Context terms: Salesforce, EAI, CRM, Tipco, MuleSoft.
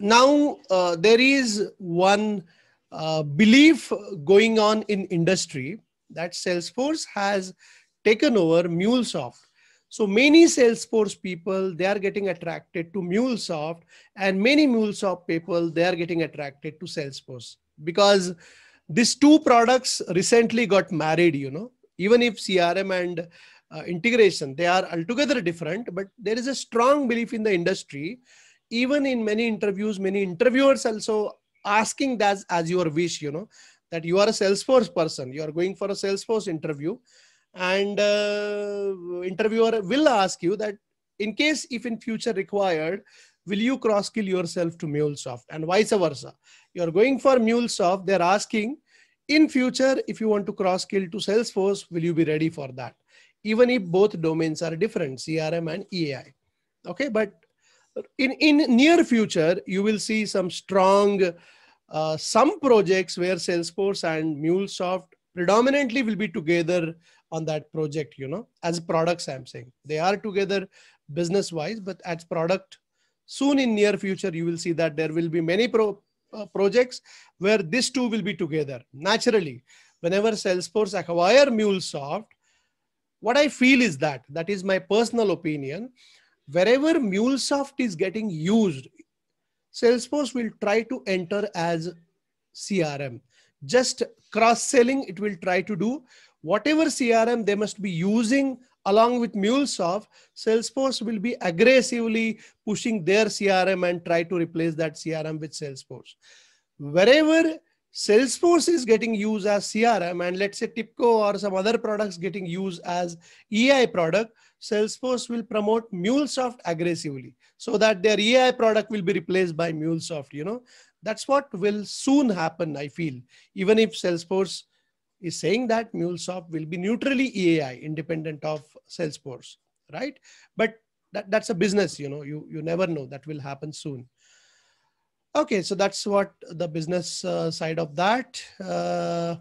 Now, there is one belief going on in industry that Salesforce has taken over MuleSoft. So many Salesforce people, they are getting attracted to MuleSoft, and many MuleSoft people, they are getting attracted to Salesforce, because these two products recently got married, you know. Even if CRM and integration, they are altogether different, but there is a strong belief in the industry. Even in many interviews, many interviewers also asking that as your wish, you know, that you are a Salesforce person, you are going for a Salesforce interview, and interviewer will ask you that in case if in future required, will you cross-skill yourself to MuleSoft, and vice versa. You are going for MuleSoft, they're asking in future, if you want to cross-skill to Salesforce, will you be ready for that? Even if both domains are different, CRM and EAI. Okay, but in near future, you will see some strong, some projects where Salesforce and MuleSoft predominantly will be together on that project, you know, as products I'm saying. They are together business-wise, but as product, soon in near future, you will see that there will be many projects where these two will be together. Naturally, whenever Salesforce acquire MuleSoft, what I feel is that is my personal opinion, wherever MuleSoft is getting used, Salesforce will try to enter as CRM. Just cross-selling, it will try to do. Whatever CRM they must be using along with MuleSoft, Salesforce will be aggressively pushing their CRM and try to replace that CRM with Salesforce. Wherever Salesforce is getting used as CRM, and let's say Tipco or some other products getting used as EAI product, Salesforce will promote MuleSoft aggressively so that their EAI product will be replaced by MuleSoft, you know. That's what will soon happen, I feel. Even if Salesforce is saying that MuleSoft will be neutrally EAI, independent of Salesforce, right? But that's a business, you know, you never know, that will happen soon. Okay, so that's what the business side of that.